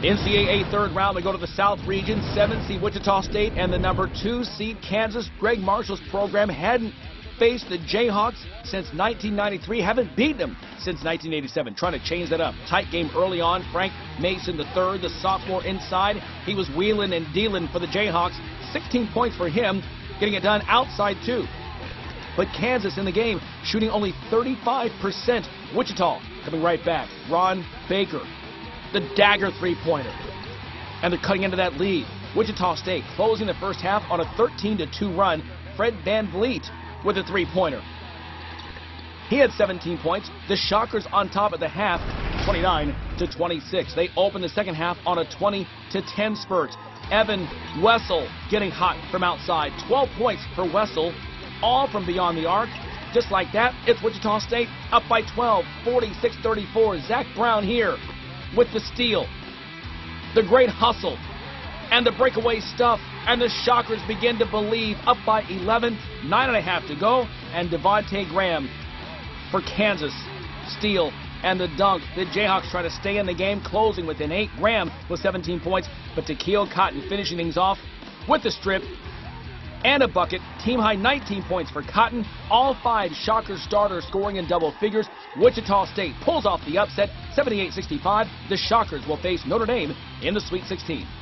The NCAA third round, they go to the South Region, 7-seed Wichita State and the number 2-seed Kansas. Greg Marshall's program hadn't faced the Jayhawks since 1993, haven't beaten them since 1987. Trying to change that up. Tight game early on. Frank Mason the third, the sophomore inside. He was wheeling and dealing for the Jayhawks. 16 points for him, getting it done outside too. But Kansas in the game, shooting only 35%. Wichita coming right back. Ron Baker, the dagger three-pointer, and they're cutting into that lead. Wichita State closing the first half on a 13-2 run. Fred Van Vleet with a three-pointer. He had 17 points. The Shockers on top at the half, 29-26. They open the second half on a 20-10 spurt. Evan Wessel getting hot from outside. 12 points for Wessel, all from beyond the arc. Just like that, it's Wichita State up by 12, 46-34. Zach Brown here with the steal, the great hustle, and the breakaway stuff, and the Shockers begin to believe, up by 11, 9.5 to go, and Devontae Graham for Kansas, steal, and the dunk. The Jayhawks try to stay in the game, closing within 8. Graham with 17 points, but Tekele Cotton finishing things off with the strip and a bucket. Team-high 19 points for Cotton. All 5 Shocker starters scoring in double figures. Wichita State pulls off the upset, 78-65. The Shockers will face Notre Dame in the Sweet 16.